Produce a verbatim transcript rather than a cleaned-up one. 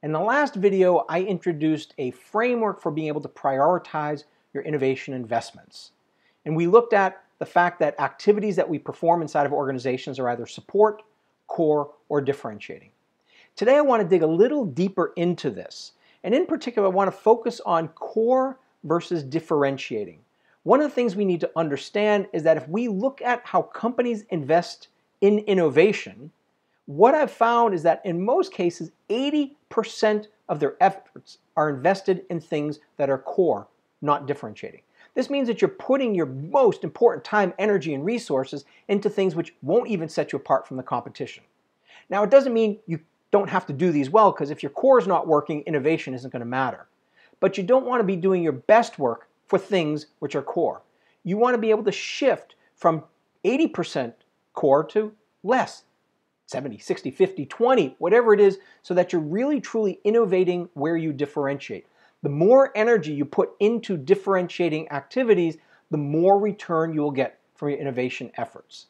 In the last video, I introduced a framework for being able to prioritize your innovation investments. And we looked at the fact that activities that we perform inside of organizations are either support, core, or differentiating. Today, I want to dig a little deeper into this. And in particular, I want to focus on core versus differentiating. One of the things we need to understand is that if we look at how companies invest in innovation, what I've found is that in most cases, eighty percent of their efforts are invested in things that are core, not differentiating. This means that you're putting your most important time, energy, and resources into things which won't even set you apart from the competition. Now, it doesn't mean you don't have to do these well, because if your core is not working, innovation isn't going to matter. But you don't want to be doing your best work for things which are core. You want to be able to shift from eighty percent core to less. seventy, sixty, fifty, twenty, whatever it is, so that you're really truly innovating where you differentiate. The more energy you put into differentiating activities, the more return you will get from your innovation efforts.